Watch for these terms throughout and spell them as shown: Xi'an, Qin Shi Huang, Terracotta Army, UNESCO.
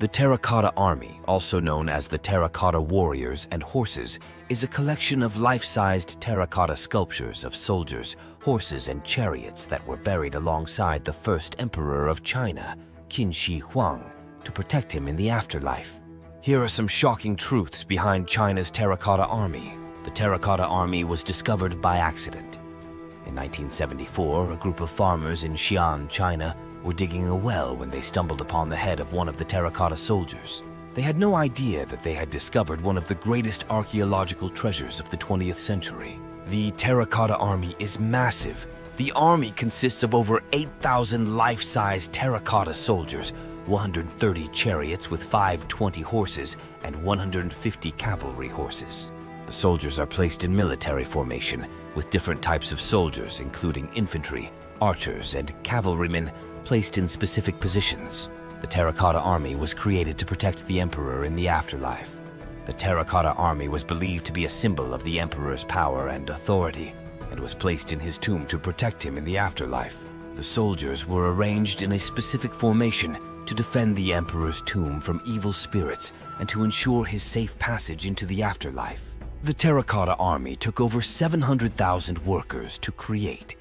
The Terracotta Army, also known as the Terracotta Warriors and Horses, is a collection of life-sized terracotta sculptures of soldiers, horses, and chariots that were buried alongside the first emperor of China, Qin Shi Huang, to protect him in the afterlife. Here are some shocking truths behind China's Terracotta Army. The Terracotta Army was discovered by accident. In 1974, a group of farmers in Xi'an, China, were digging a well when they stumbled upon the head of one of the terracotta soldiers. They had no idea that they had discovered one of the greatest archaeological treasures of the 20th century. The Terracotta Army is massive. The army consists of over 8,000 life-size terracotta soldiers, 130 chariots with 520 horses, and 150 cavalry horses. The soldiers are placed in military formation, with different types of soldiers, including infantry, archers, and cavalrymen, placed in specific positions. The Terracotta Army was created to protect the emperor in the afterlife. The Terracotta Army was believed to be a symbol of the emperor's power and authority, and was placed in his tomb to protect him in the afterlife. The soldiers were arranged in a specific formation to defend the emperor's tomb from evil spirits and to ensure his safe passage into the afterlife. The Terracotta Army took over 700,000 workers to create.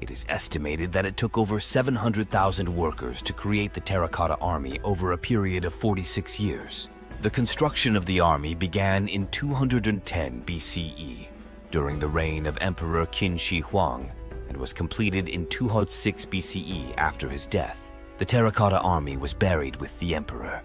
It is estimated that it took over 700,000 workers to create the Terracotta Army over a period of 46 years. The construction of the army began in 210 BCE, during the reign of Emperor Qin Shi Huang, and was completed in 206 BCE after his death. The Terracotta Army was buried with the emperor.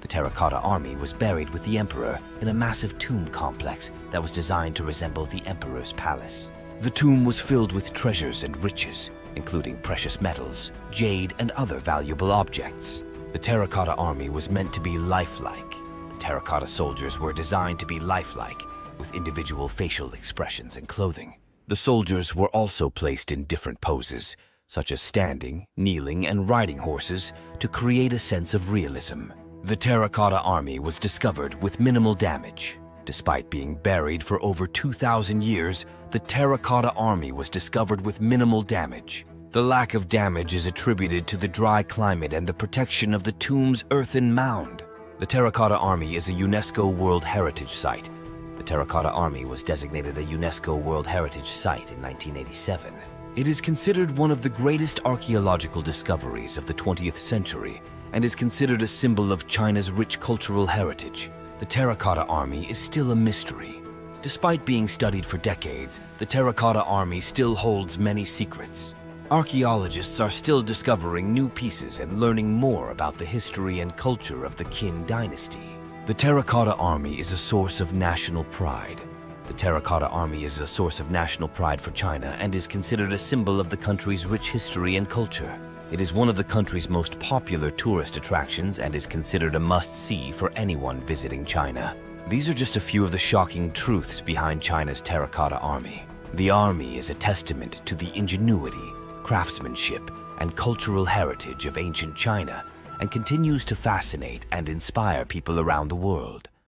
The Terracotta Army was buried with the emperor in a massive tomb complex that was designed to resemble the emperor's palace. The tomb was filled with treasures and riches, including precious metals, jade, and other valuable objects. The Terracotta Army was meant to be lifelike. The terracotta soldiers were designed to be lifelike, with individual facial expressions and clothing. The soldiers were also placed in different poses, such as standing, kneeling, and riding horses, to create a sense of realism. The Terracotta Army was discovered with minimal damage. Despite being buried for over 2,000 years, the Terracotta Army was discovered with minimal damage. The lack of damage is attributed to the dry climate and the protection of the tomb's earthen mound. The Terracotta Army is a UNESCO World Heritage Site. The Terracotta Army was designated a UNESCO World Heritage Site in 1987. It is considered one of the greatest archaeological discoveries of the 20th century and is considered a symbol of China's rich cultural heritage. The Terracotta Army is still a mystery. Despite being studied for decades, the Terracotta Army still holds many secrets. Archaeologists are still discovering new pieces and learning more about the history and culture of the Qin dynasty. The Terracotta Army is a source of national pride. The Terracotta Army is a source of national pride for China and is considered a symbol of the country's rich history and culture. It is one of the country's most popular tourist attractions and is considered a must-see for anyone visiting China. These are just a few of the shocking truths behind China's Terracotta Army. The army is a testament to the ingenuity, craftsmanship, and cultural heritage of ancient China and continues to fascinate and inspire people around the world.